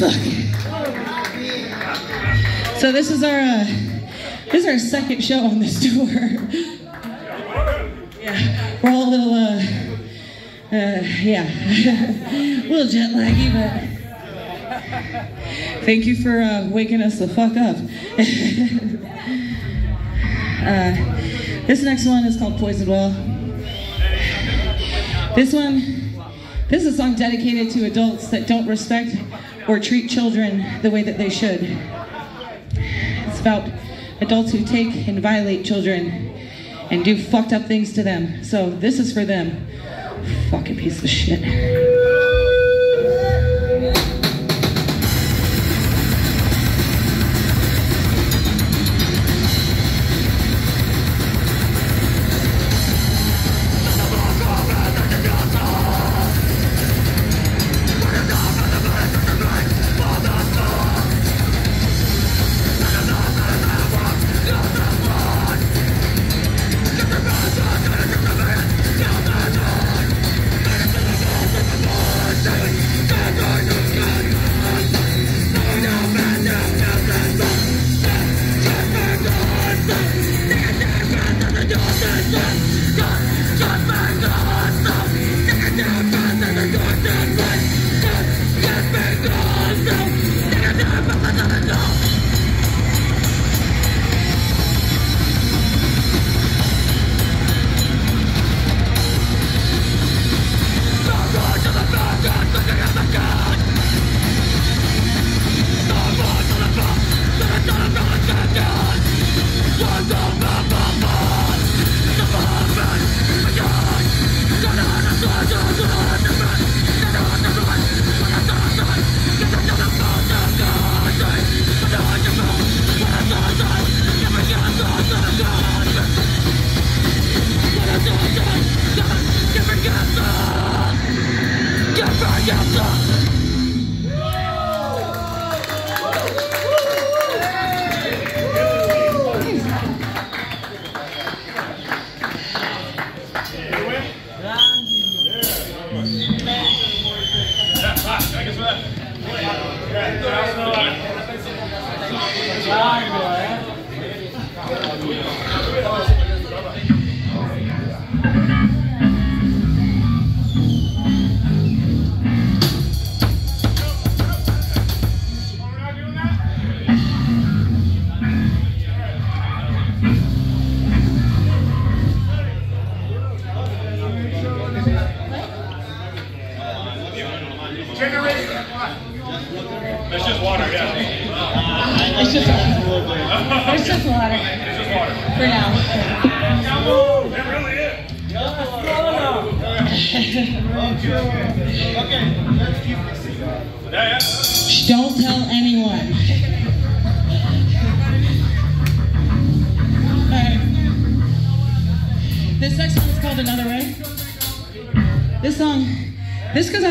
Fuck. So this is our second show on this tour. Yeah, we're all a little a little jet laggy, but thank you for waking us the fuck up. This next one is called Poison Well. This is a song dedicated to adults that don't respect or treat children the way that they should. It's about adults who take and violate children and do fucked up things to them. So this is for them. Fucking piece of shit.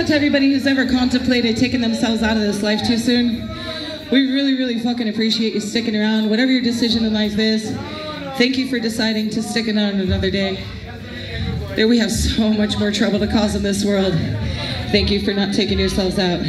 Everybody who's ever contemplated taking themselves out of this life too soon, we really, really fucking appreciate you sticking around. Whatever your decision in life is, thank you for deciding to stick it out another day. There we have so much more trouble to cause in this world. Thank you for not taking yourselves out.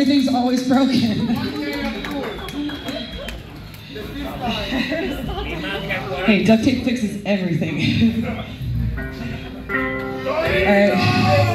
everything's always broken. Hey, duct tape fixes everything. All right.